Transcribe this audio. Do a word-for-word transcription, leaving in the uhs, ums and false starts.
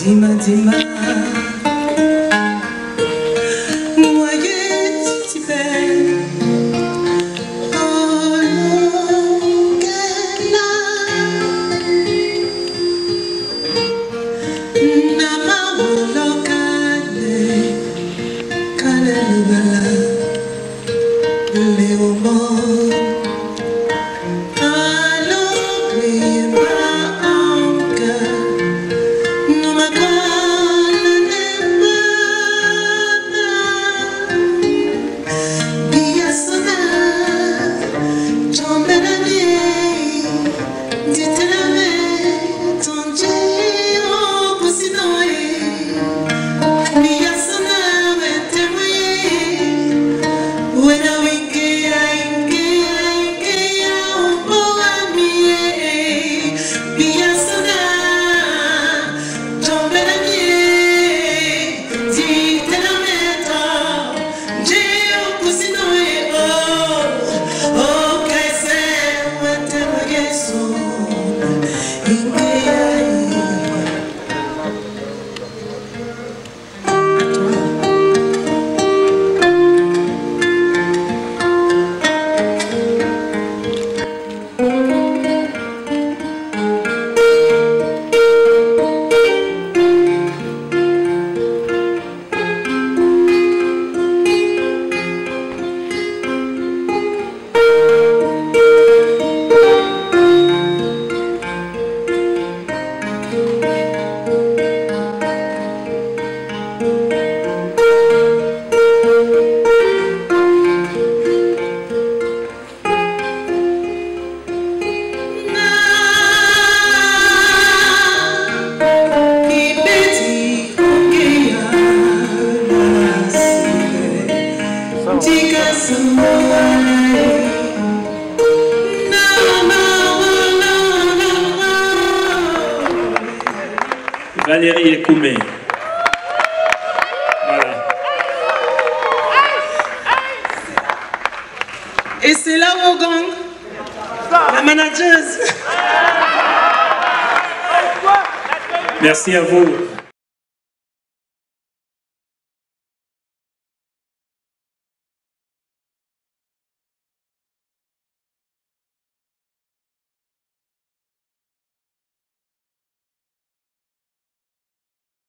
Dima dima moye ti ben olungela na maulokane kalelubala leomo. Valery Ekoume. Voilà. Et c'est là où on gagne. La manageuse. Merci à vous.